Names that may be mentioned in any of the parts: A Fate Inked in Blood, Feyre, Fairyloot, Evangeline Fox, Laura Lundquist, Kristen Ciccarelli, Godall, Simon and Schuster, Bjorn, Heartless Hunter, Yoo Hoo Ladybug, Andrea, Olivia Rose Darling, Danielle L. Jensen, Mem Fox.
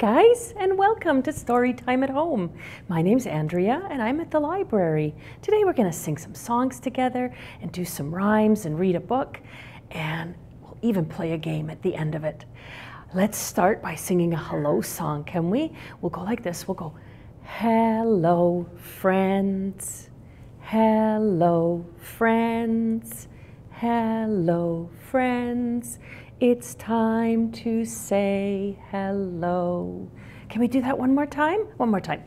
Hi guys, and welcome to Storytime at Home. My name's Andrea and I'm at the library. Today we're going to sing some songs together and do some rhymes and read a book, and we'll even play a game at the end of it. Let's start by singing a hello song, can we? We'll go like this. We'll go, hello friends, hello friends, hello friends. It's time to say hello. Can we do that one more time? One more time.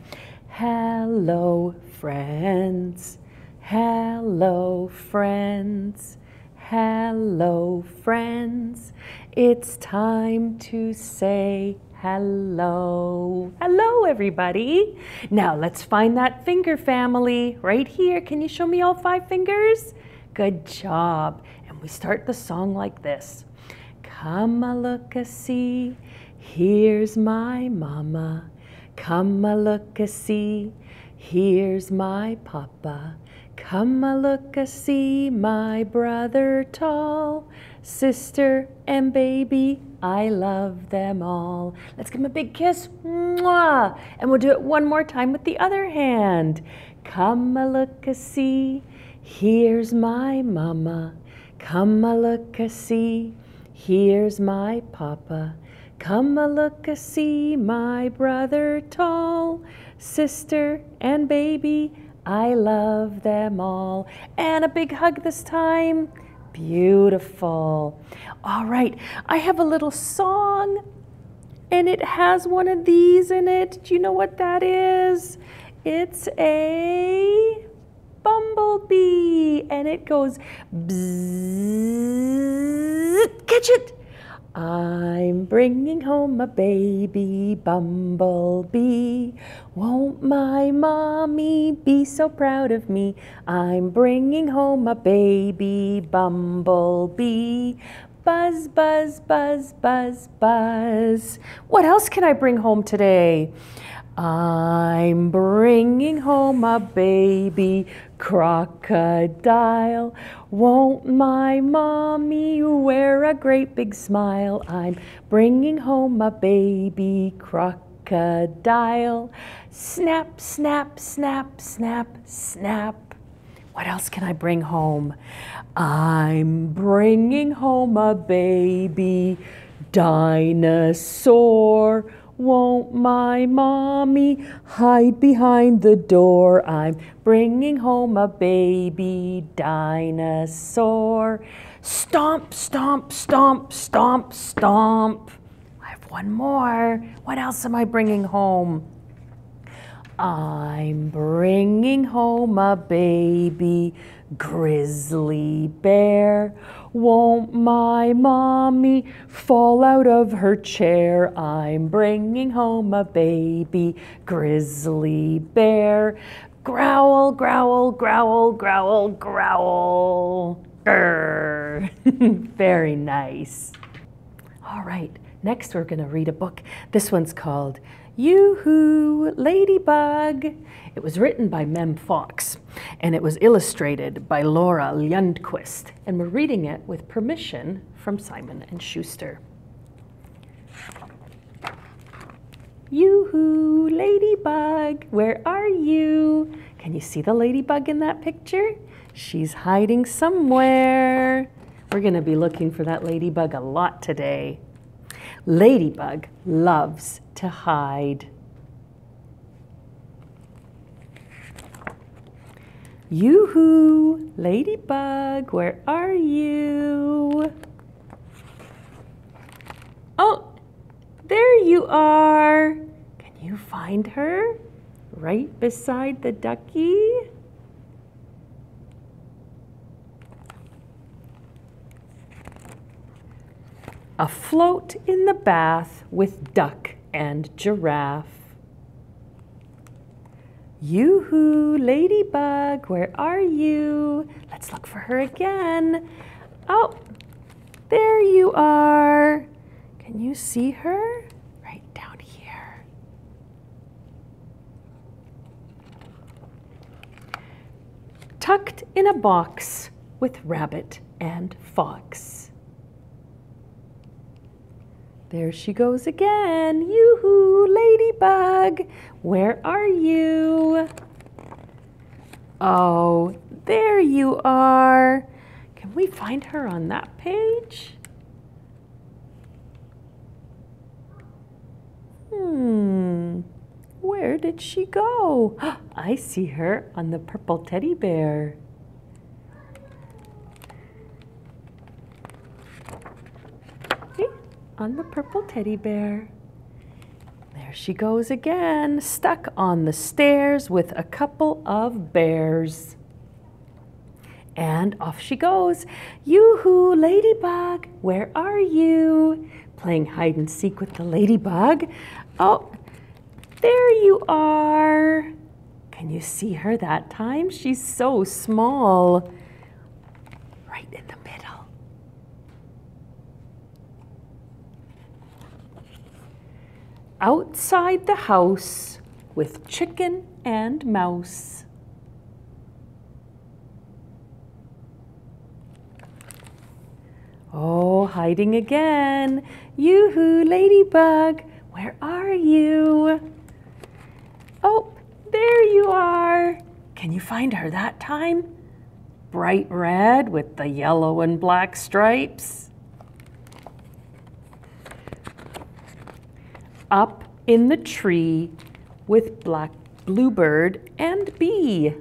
Hello, friends. Hello, friends. Hello, friends. It's time to say hello. Hello, everybody. Now let's find that finger family right here. Can you show me all five fingers? Good job. And we start the song like this. Come a look a see, here's my mama. Come a look a see, here's my papa. Come a look a see, my brother tall, sister and baby, I love them all. Let's give him a big kiss, mwah! And we'll do it one more time with the other hand. Come a look a see, here's my mama. Come a look a see, here's my papa. Come a look a see, my brother tall, sister and baby, I love them all. And a big hug this time. Beautiful. All right, I have a little song and it has one of these in it. Do you know what that is? It's a bumblebee, and it goes bzzz. Catch it! I'm bringing home a baby bumblebee. Won't my mommy be so proud of me? I'm bringing home a baby bumblebee. Buzz, buzz, buzz, buzz, buzz. What else can I bring home today? I'm bringing home a baby crocodile. Won't my mommy wear a great big smile? I'm bringing home a baby crocodile. Snap, snap, snap, snap, snap. What else can I bring home? I'm bringing home a baby dinosaur. Won't my mommy hide behind the door? I'm bringing home a baby dinosaur. Stomp, stomp, stomp, stomp, stomp. I have one more. What else am I bringing home? I'm bringing home a baby grizzly bear. Won't my mommy fall out of her chair? I'm bringing home a baby grizzly bear. Growl, growl, growl, growl, growl. Grr. Very nice. All right, next we're going to read a book. This one's called Yoo Hoo Ladybug. It was written by Mem Fox and it was illustrated by Laura Lundquist, and we're reading it with permission from Simon and Schuster. Yoo Hoo Ladybug, where are you? Can you see the ladybug in that picture? She's hiding somewhere. We're going to be looking for that ladybug a lot today. Ladybug loves to hide. Yoo hoo, ladybug, where are you? Oh, there you are. Can you find her? Right beside the ducky? Afloat in the bath with duck and giraffe. Yoo hoo, ladybug, where are you? Let's look for her again. Oh, there you are. Can you see her? Right down here. Tucked in a box with rabbit and fox. There she goes again. Yoo hoo, Ladybug. Where are you? Oh, there you are. Can we find her on that page? Where did she go? I see her on the purple teddy bear. On the purple teddy bear. There she goes again, stuck on the stairs with a couple of bears. And off she goes. Yoo-hoo, Ladybug, where are you? Playing hide and seek with the ladybug. Oh, there you are. Can you see her that time? She's so small. Right in the middle. Outside the house with chicken and mouse. Oh, hiding again. Yoo-hoo, Ladybug, where are you? Oh, there you are. Can you find her that time? Bright red with the yellow and black stripes. Up in the tree with black bluebird and bee.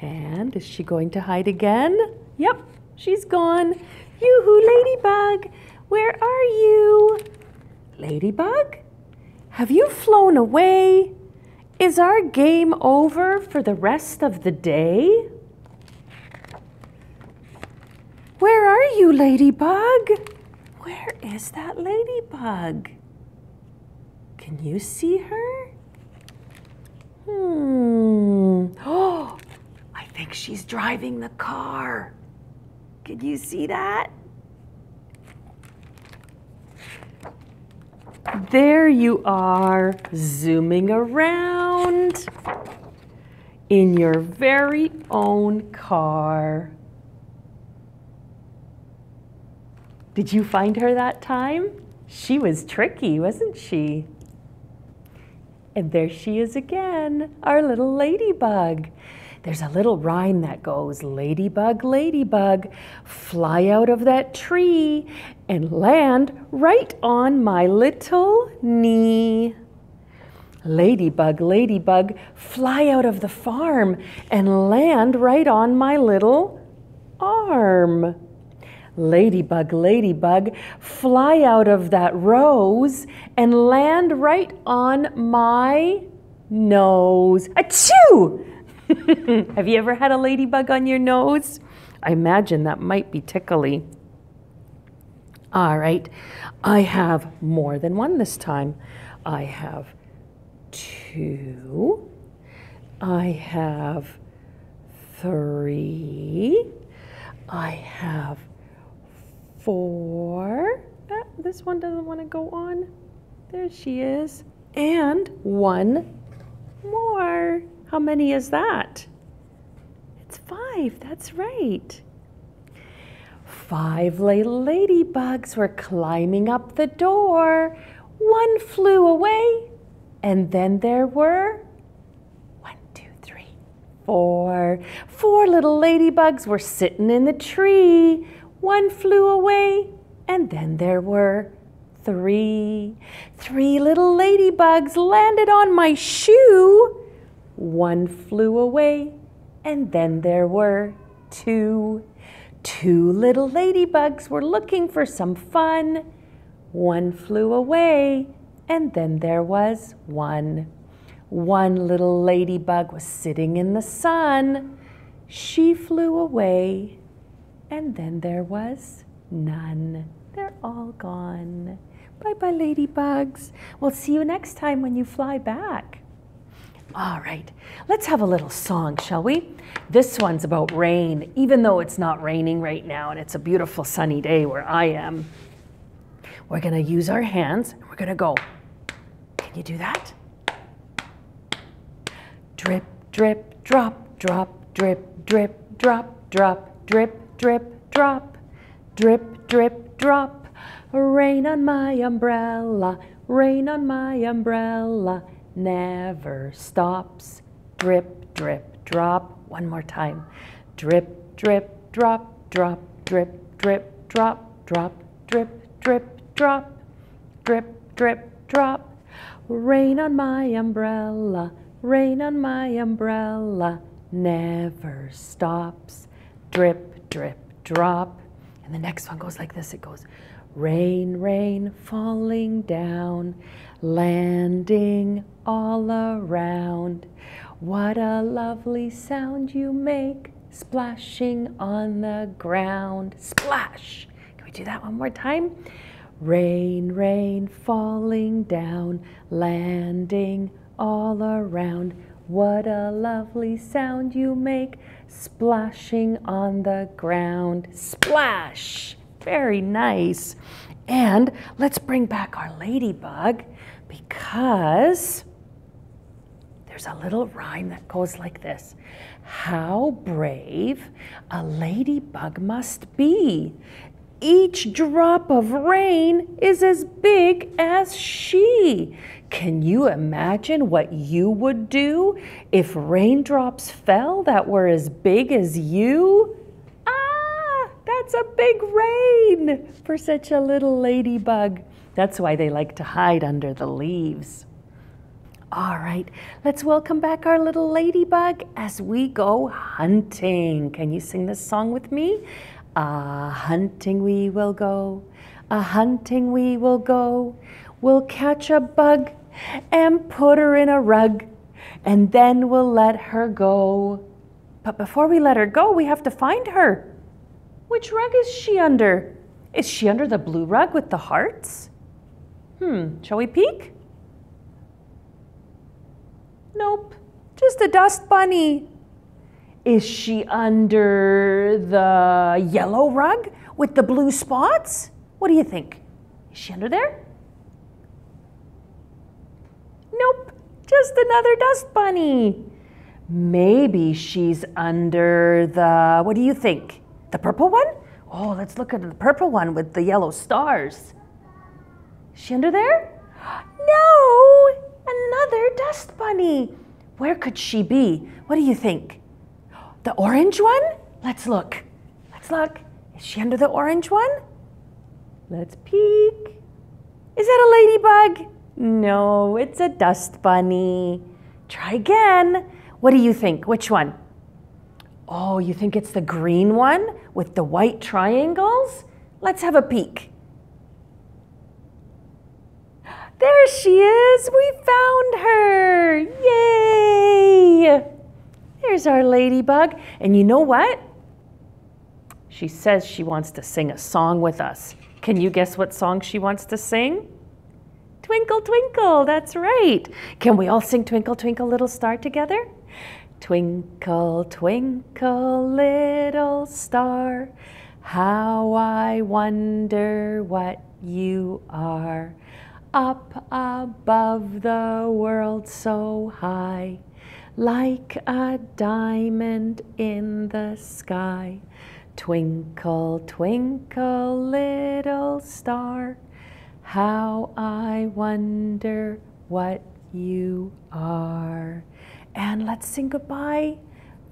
And is she going to hide again? Yep, she's gone. Yoo-hoo, Ladybug, where are you? Ladybug, have you flown away? Is our game over for the rest of the day? Where are you, Ladybug? Where is that ladybug? Can you see her? Oh, I think she's driving the car. Can you see that? There you are, zooming around in your very own car. Did you find her that time? She was tricky, wasn't she? And there she is again, our little ladybug. There's a little rhyme that goes, ladybug, ladybug, fly out of that tree and land right on my little knee. Ladybug, ladybug, fly out of the farm and land right on my little arm. Ladybug, ladybug, fly out of that rose and land right on my nose. Achoo! Have you ever had a ladybug on your nose? I imagine that might be tickly. All right, I have more than one this time. I have two. I have three. I have four. Ah, this one doesn't want to go on. There she is. And one more. How many is that? It's five. That's right. Five little ladybugs were climbing up the door. One flew away. And then there were 1, 2, 3, 4. Four little ladybugs were sitting in the tree. One flew away, and then there were 3. 3 little ladybugs landed on my shoe. One flew away, and then there were 2. 2 little ladybugs were looking for some fun. One flew away, and then there was 1. 1 little ladybug was sitting in the sun. She flew away. And then there was none. They're all gone. Bye-bye, ladybugs. We'll see you next time when you fly back. All right, let's have a little song, shall we? This one's about rain, even though it's not raining right now, and it's a beautiful sunny day where I am. We're gonna use our hands, and we're gonna go. Can you do that? Drip, drip, drop, drop, drip, drip, drop, drop, drip, drip, drop, Drip, drip, drop, rain on my umbrella, rain on my umbrella, never stops. Drip, drip, drop, one more time. Drip, drip, drop, drop, drip, drip, drop, drop, drip, drip, drop, drip, drip, drop, rain on my umbrella, rain on my umbrella, never stops. Drip, drip, drop. And the next one goes like this, it goes, rain, rain, falling down, landing all around. What a lovely sound you make, splashing on the ground. Splash! Can we do that one more time? Rain, rain, falling down, landing all around. What a lovely sound you make, splashing on the ground. Splash! Very nice. And let's bring back our ladybug because there's a little rhyme that goes like this. How brave a ladybug must be. Each drop of rain is as big as she. Can you imagine what you would do if raindrops fell that were as big as you? Ah, that's a big rain for such a little ladybug. That's why they like to hide under the leaves. All right, let's welcome back our little ladybug as we go hunting. Can you sing this song with me? A-hunting we will go, a-hunting we will go. We'll catch a bug and put her in a rug, and then we'll let her go. But before we let her go, we have to find her. Which rug is she under? Is she under the blue rug with the hearts? Shall we peek? Nope, just a dust bunny. Is she under the yellow rug with the blue spots? What do you think? Is she under there? Nope, just another dust bunny. Maybe she's under the, what do you think? The purple one? Oh, let's look at the purple one with the yellow stars. Is she under there? No, another dust bunny. Where could she be? What do you think? The orange one? Let's look. Let's look. Is she under the orange one? Let's peek. Is that a ladybug? No, it's a dust bunny. Try again. What do you think? Which one? Oh, you think it's the green one with the white triangles? Let's have a peek. There she is. We found her. Yay! There's our ladybug. And you know what? She says she wants to sing a song with us. Can you guess what song she wants to sing? Twinkle, twinkle, that's right. Can we all sing Twinkle, Twinkle, Little Star together? Twinkle, twinkle, little star, how I wonder what you are. Up above the world so high, like a diamond in the sky. Twinkle, twinkle, little star, how I wonder what you are. And let's sing goodbye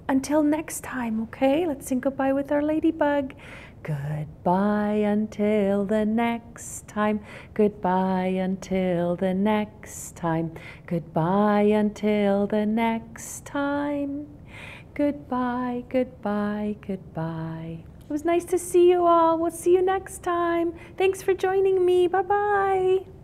until next time, okay? Let's sing goodbye with our ladybug. Goodbye until the next time. Goodbye until the next time. Goodbye until the next time. Goodbye, goodbye, goodbye. It was nice to see you all. We'll see you next time. Thanks for joining me. Bye-bye.